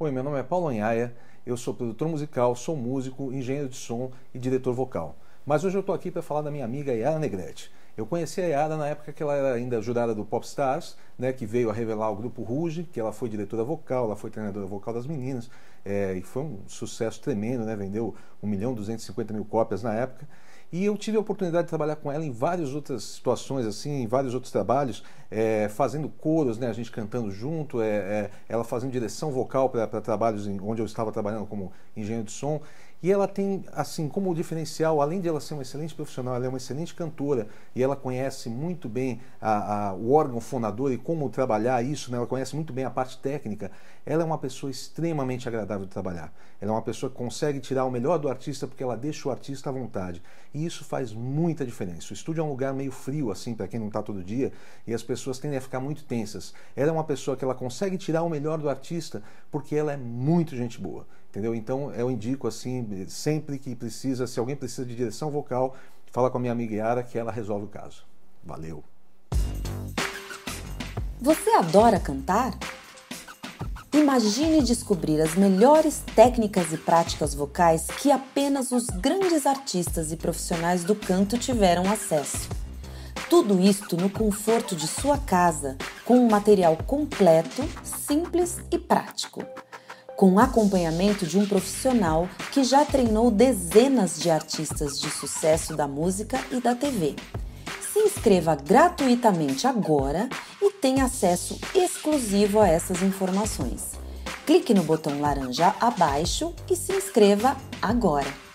Oi, meu nome é Paulo Anhaia, eu sou produtor musical, sou músico, engenheiro de som e diretor vocal. Mas hoje eu estou aqui para falar da minha amiga Iara Negrete. Eu conheci a Iara na época que ela era ainda jurada do Popstars, né, que veio a revelar o Grupo Rouge, que ela foi diretora vocal, ela foi treinadora vocal das meninas, e foi um sucesso tremendo, né, vendeu 1.250.000 cópias na época. E eu tive a oportunidade de trabalhar com ela em várias outras situações, assim, em vários outros trabalhos, fazendo coros, né, a gente cantando junto, ela fazendo direção vocal para trabalhos onde eu estava trabalhando como engenheiro de som. E ela tem, assim, como diferencial, além de ela ser uma excelente profissional, ela é uma excelente cantora e ela conhece muito bem o órgão fonador e como trabalhar isso, né? Ela conhece muito bem a parte técnica. Ela é uma pessoa extremamente agradável de trabalhar. Ela é uma pessoa que consegue tirar o melhor do artista porque ela deixa o artista à vontade. E isso faz muita diferença. O estúdio é um lugar meio frio, assim, para quem não está todo dia, e as pessoas tendem a ficar muito tensas. Ela é uma pessoa que ela consegue tirar o melhor do artista porque ela é muito gente boa, entendeu? Então eu indico, assim, sempre que precisa, se alguém precisa de direção vocal, fala com a minha amiga Iara que ela resolve o caso. Valeu! Você adora cantar? Imagine descobrir as melhores técnicas e práticas vocais que apenas os grandes artistas e profissionais do canto tiveram acesso. Tudo isto no conforto de sua casa, com um material completo, simples e prático, com acompanhamento de um profissional que já treinou dezenas de artistas de sucesso da música e da TV. Se inscreva gratuitamente agora e tenha acesso exclusivo a essas informações. Clique no botão laranja abaixo e se inscreva agora!